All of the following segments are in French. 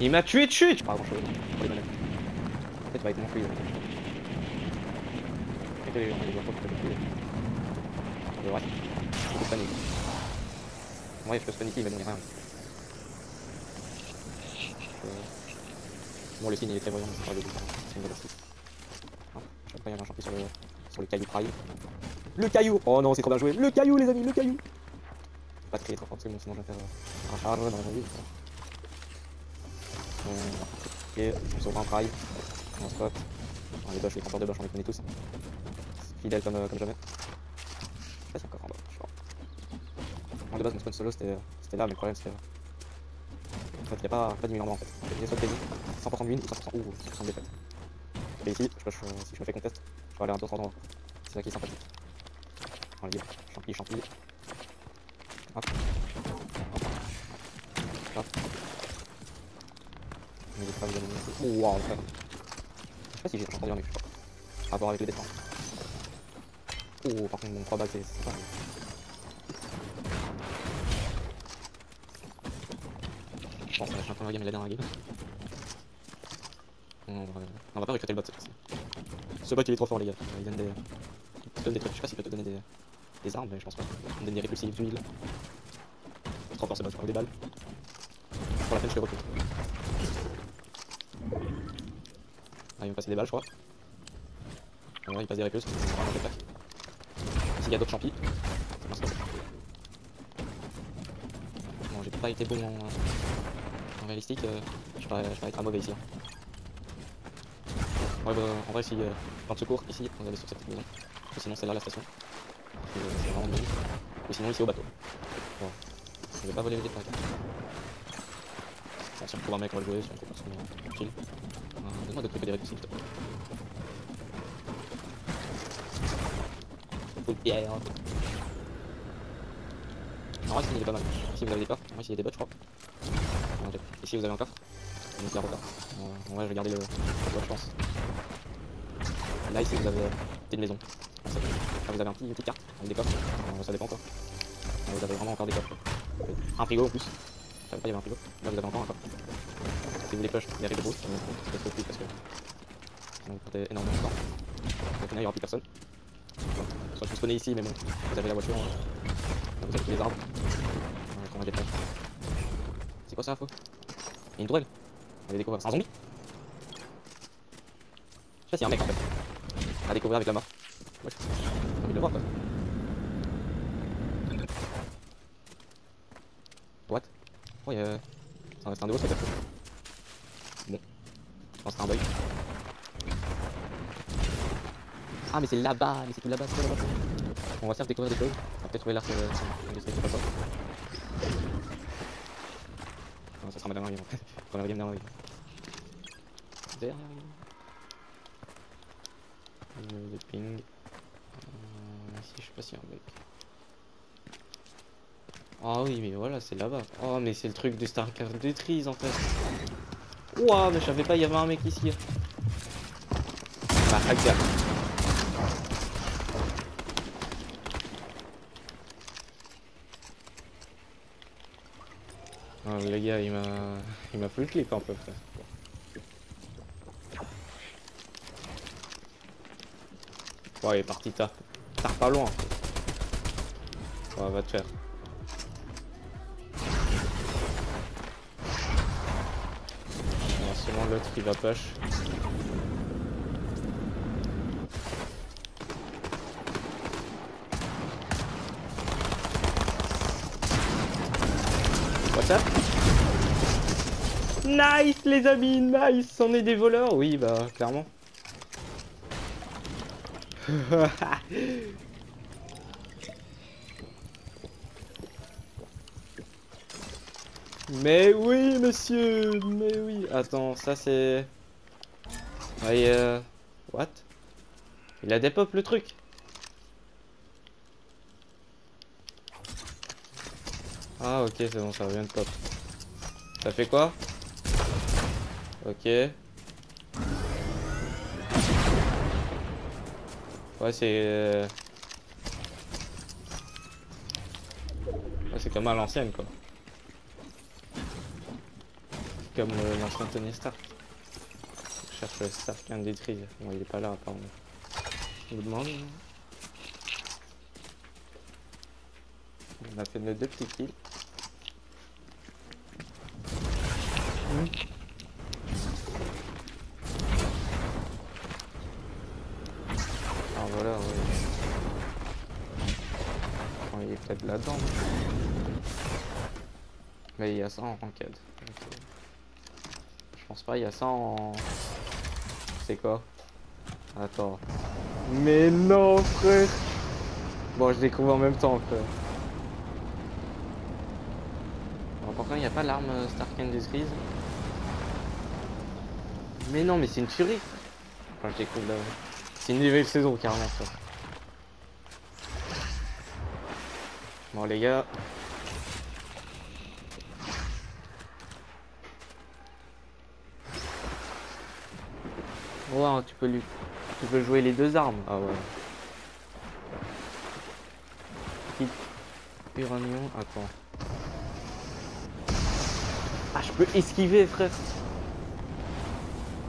Il m'a tué dessus, je sais pas grand chose. Peut-être va être mon fouillé. Ouais, je peux paniquer. Ouais, je peux paniquer, il va donner rien. Bon, le signe il est très brillant, c'est une belle chose. Je vais pas y avoir un champion sur le caillou praille. Le caillou! Oh non, c'est trop bien joué! Le caillou, les amis, le caillou! Pas très trop fort, parce que sinon je vais faire un charade dans la vie. Et je sauve un praille, on spot, on les boches, les transports de boches, on les connaît tous. Fidèle comme jamais. Je sais pas si encore en bas, je crois. En de base, mon spawn solo c'était là, mais le problème c'était. En fait, il n'y a pas 10 000 en bas en fait. Il y a soit de gagner, 100% de win ou 100% ou 100% de défaite. Et ici, si je me fais contest, je vais aller à un tour 30 en haut. C'est ça qui est sympathique. On les champi, champi. Hop. Hop. Mais pas bien aimé. Waouh, frère. Je sais pas si j'ai entendu un mec, je crois. Par rapport avec le défense. Oh, par contre, mon 3 balles, c'est pas mal. Je pense que c'est la première game et la dernière game. On va pas recruter le bot. Ce bot il est trop fort, les gars. Il donne des trucs. Je sais pas s'il peut te donner des armes, mais je pense pas. Il me donne des répulsifs du 1000. C'est trop fort ce bot, je prends des balles. Pour la peine, je le recrute. Ah, il me passe des balles, je crois. Ouais, il passe des répulsifs. S'il y a d'autres champis, c'est bon. Bon, j'ai pas été bon en réalistique, je parais être un mauvais ici. Hein. Ouais, bah en vrai, si plan de secours, ici, on allait sur cette petite maison. Ou sinon, c'est là la station. C'est vraiment bien. Ou sinon, ici au bateau. Bon, je vais pas voler les détails. Bon, si on trouve un mec, on va le jouer, si on trouve un mec, chill. Donne-moi de trouver des réductions, s'il te plaît. Pierre. En vrai, ici il est pas mal. Ici vous avez des coffres. Ici il y a des bots, je crois. Ici vous avez un coffre. Donc il y a un coffre. En vrai, je vais garder le bois, je pense. Là, ici vous avez une maison. Là, vous avez une petite carte avec des coffres. Ça dépend quoi. Là, vous avez vraiment encore des coffres. Un frigo en plus. Je savais pas, il y avait un frigo. Là, vous avez encore un coffre. Si vous les push, il arrive de gros. Je ne peux plus parce que. Donc, vous comptez énormément de temps. Donc, là, il n'y aura plus personne. Soit je peux spawner ici, mais bon, vous avez la voiture, là, vous avez tous les arbres. C'est quoi ça, info? Il y a une tourelle. On a découvert. C'est un zombie? Je sais pas s'il y a un mec en fait. À découvrir avec la mort. Ouais, j'ai envie de le voir quoi. What? Oh, il y a. C'est un nouveau, ça va faire. Bon. Je pense que c'est un bug. Ah mais c'est là-bas, mais c'est tout là-bas, c'est tout là-bas. On va faire découvrir des choses. On va peut-être trouver l'arc de ce qui est pas ça. Non, ça sera ma dernière game. Première game, dernière game. Dernière game. Le ping. Si, je sais pas si y a un mec. Ah oui, mais voilà, c'est là-bas. Oh, mais c'est le truc de Starcraft de Tris en fait. Ouah, mais je savais pas, il y avait un mec ici. Bah, hacker. Ah oui, les gars, il m'a full clip un peu. Ouais, il est parti tard. Tard pas loin. Ouais, va te faire. Non, seulement l'autre qui va push. Nice les amis, nice, on est des voleurs, oui bah clairement. Mais oui monsieur, mais oui. Attends, ça c'est. Ouais, what? Il a dépop le truc. Ah ok, c'est bon, ça revient de pop. Ça fait quoi? Ok. Ouais, c'est comme à l'ancienne, quoi. Comme l'ancien Tony Stark. Je cherche le Stark indétruisible. Bon, il est pas là, apparemment. Je me demande. On a fait nos deux petits kills. Ah voilà, ouais. Bon, il est peut-être là-dedans. Mais il y a ça en ranked. Okay. Je pense pas, il y a ça en... C'est quoi? Attends. Mais non, frère! Bon, je découvre en même temps, frère. Pourquoi il n'y a pas l'arme Stark Industries? Mais non, mais c'est une tuerie. Enfin, je découvre là. C'est une nouvelle saison carrément ça. Bon les gars. Wow, tu peux jouer les deux armes. Ah ouais. Petite uranium. Attends. Ah, je peux esquiver, frère.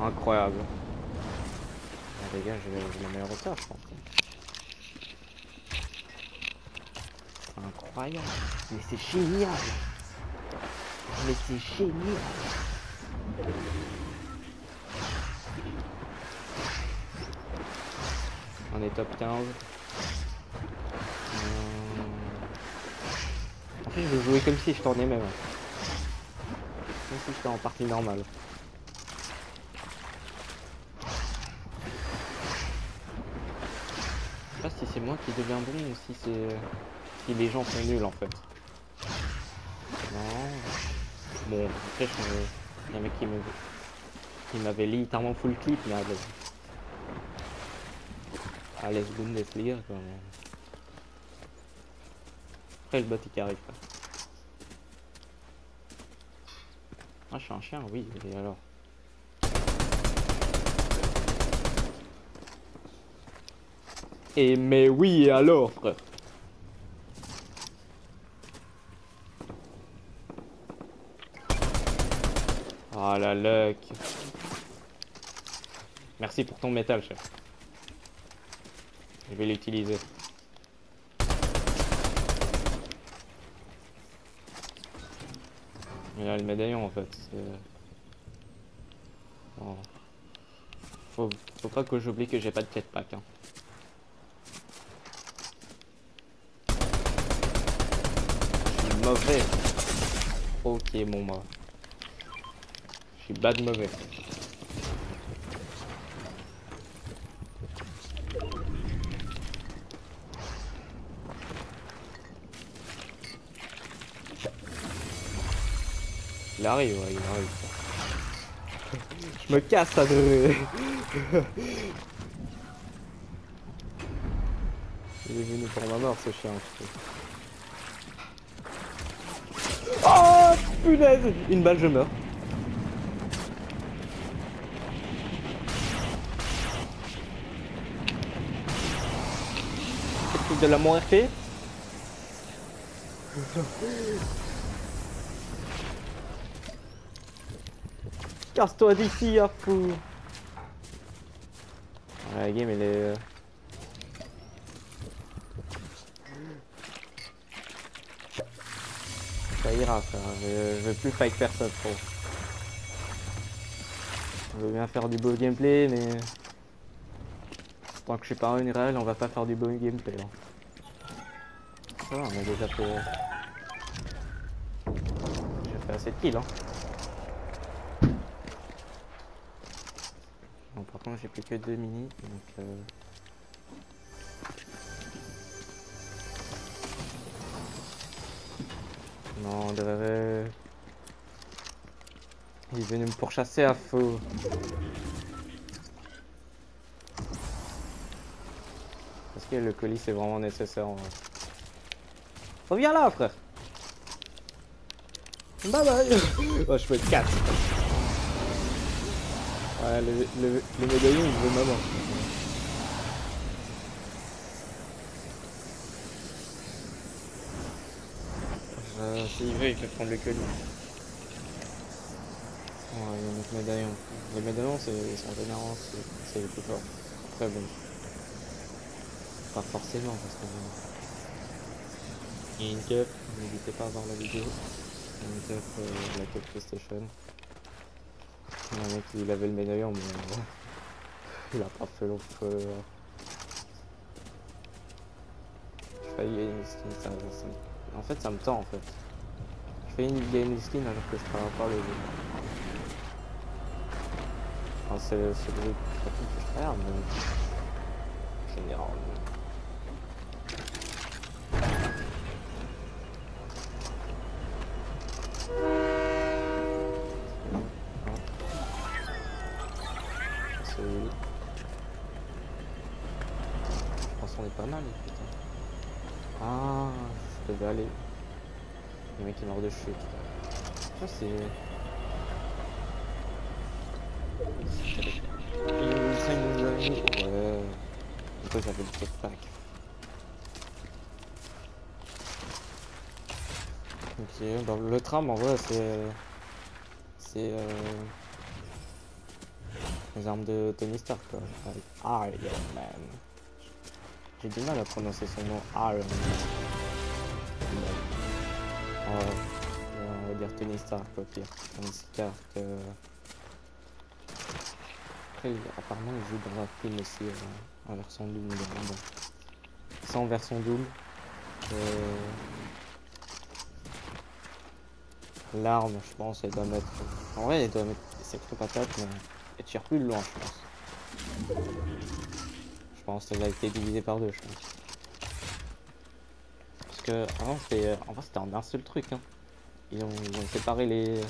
Incroyable. Ah, les gars, j'ai la meilleure hauteur, je pense. Incroyable. Mais c'est génial. Mais c'est génial. On est top 15. En fait, je veux jouer comme si je tournais même. Si j'étais en partie normale. Je sais pas si c'est moi qui deviens bon ou si c'est... si les gens sont nuls en fait. Non. Bon, après il y a un mec qui me... qui m'avait littéralement full clip mais avec... à l'aise Bundesliga quand même. Après le bot il arrive pas. Ah, je suis un chien, oui, et alors? Et mais oui, et alors, frère? Ah, la luck. Merci pour ton métal, chef. Je vais l'utiliser. Il a le médaillon en fait. Bon. Faut pas que j'oublie que j'ai pas de jetpack. Hein. Je suis mauvais. Ok, bon bah. Je suis bad mauvais. Il arrive, ouais, il arrive. Je me casse, ça de... Il est venu pour ma mort, ce chien. Oh, punaise! Une balle, je meurs. Est-ce que de la mon RP? Casse-toi d'ici, à fou. La game elle est... Ça ira frère, je vais plus fight personne trop. Je veux bien faire du beau gameplay mais... Tant que je suis pas en réel, on va pas faire du beau gameplay. Ça va, on est déjà pour... J'ai fait assez de kills hein. Par contre j'ai plus que 2 mini donc Non on devrait... Il est venu me pourchasser à faux. Parce que le colis c'est vraiment nécessaire en vrai. Reviens là frère. Bye bye. Oh je peux être 4. Ouais, le médaillon il veut maman. chez Y va prendre le colis. Ouais, il y a notre médaillon. Les médaillons, c'est sont énormes, c'est le plus fort. Très bon. Pas forcément, parce que... Il y a une cup, n'hésitez pas à voir la vidéo. Une cup, la cup PlayStation. Le mec, il avait le médaillon, mais... il a pas fait l'autre... J'ai failli gagner une skin, ça... En fait, ça me tend, en fait. J'ai failli gagner une skin alors que je travaille pas le jeu. C'est le jeu que je perds, mais... général. Je pense qu'on est pas mal, putain. Ah, je devais aller. Le mec est mort de chute. Ça, c'est... Ouais. Du coup j'avais le jetpack. Ok, dans le tram en vrai c'est les armes de Tony Stark quoi. Avec Iron Man. J'ai du mal à prononcer son nom Iron Man. On va dire Tony Stark au pire. Tony Stark. Apparemment il joue dans un film aussi en version double, sans version double. L'arme je pense elle doit mettre, en vrai elle doit mettre des sacrées patates, mais elle tire plus de loin je pense. Je pense qu'elle a été divisée par deux je pense. Parce que avant c'était en fait, c'était en un seul truc hein. Ils ont séparé les...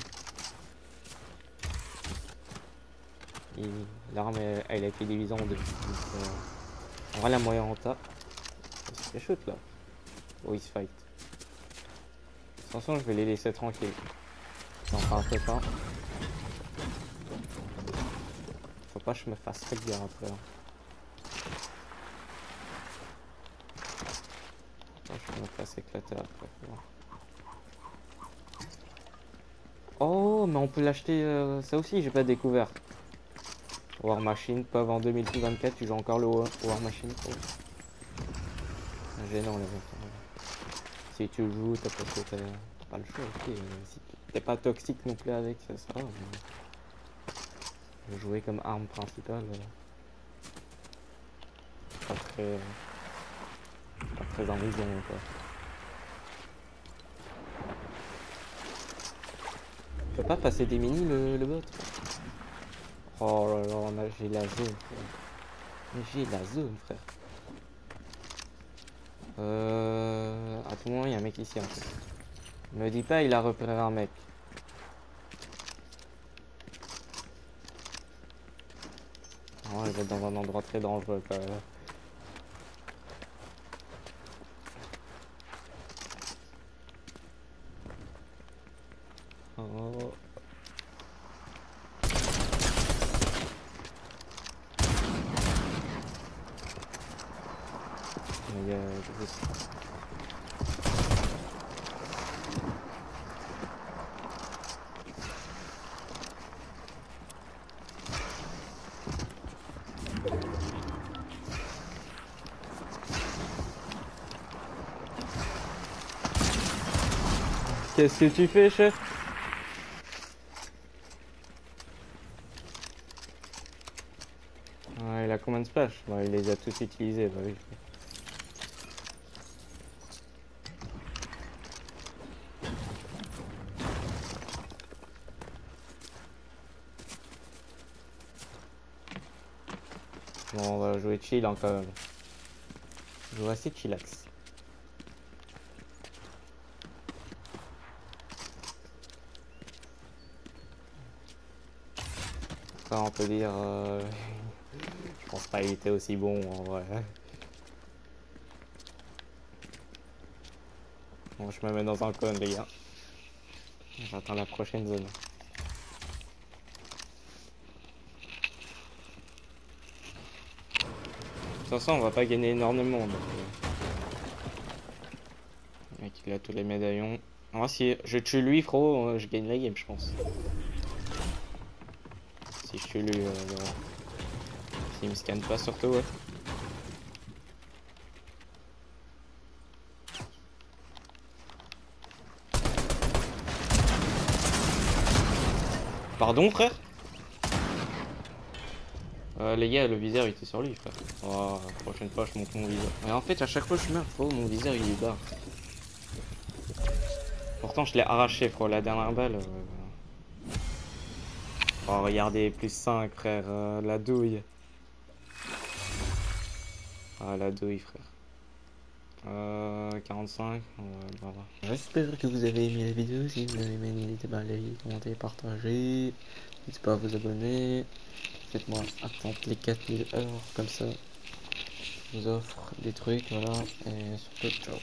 L'arme elle a été divisée en deux. On va la moyen en tas. C'est chaud là. Oh il se fight. Attention je vais les laisser tranquilles. J'en parle pas. Faut pas que je me fasse très bien après. Faut pas que je me fasse éclater après. Oh mais on peut l'acheter ça aussi j'ai pas découvert. War Machine, pauvre en 2024, tu joues encore le War Machine. Oh. Gênant les mecs. Si tu joues, t'as parce que t'as pas le choix. Okay. Si t'es pas toxique non plus avec, ça sera. Mais... jouer comme arme principale. Pas très amusant quoi. Tu peux pas passer des minis le bot. Oh là là, j'ai la zone frère. J'ai la zone frère. À tout moment il y a un mec ici en fait. Me dis pas il a repéré un mec. Oh il va être dans un endroit très dangereux quand même. Oh. Qu'est-ce que tu fais, chef? Ah, il a combien de splash? Bon, il les a tous utilisés, bah oui. Bon, on va jouer chill hein, quand même. Je joue assez chillax. Ça, on peut dire. Je pense pas qu'il était aussi bon en vrai. Bon, je me mets dans un cône, les gars. J'attends la prochaine zone. De toute façon, on va pas gagner énormément. Donc... Le mec, il a tous les médaillons. Moi, si je tue lui, frérot, je gagne la game, je pense. Si je tue lui, s'il me scanne pas, surtout, ouais. Pardon, frère? Les gars, le viseur il était sur lui, frère. Oh, la prochaine fois je monte mon viseur. Mais en fait, à chaque fois je meurs, frérot, mon viseur il est barre. Pourtant, je l'ai arraché, frérot, la dernière balle. Oh, regardez, plus 5, frère. La douille. Ah, la douille, frère. 45, voilà. J'espère que vous avez aimé la vidéo. Si vous l'avez aimé, n'hésitez pas à liker, commenter, partager. N'hésitez pas à vous abonner. Faites-moi attendre les 4000 heures, comme ça je vous offre des trucs, voilà, et surtout ciao.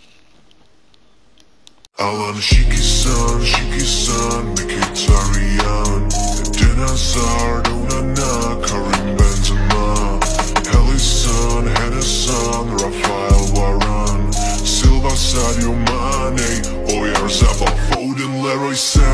I wanna shake his son, make it Ariane. Dinazar, Donana, Karim Benzema. Ellison, Henderson, Rafael Varane. Silva, Sadio Mane, Oyarzabal, Foden, Leroy Sane.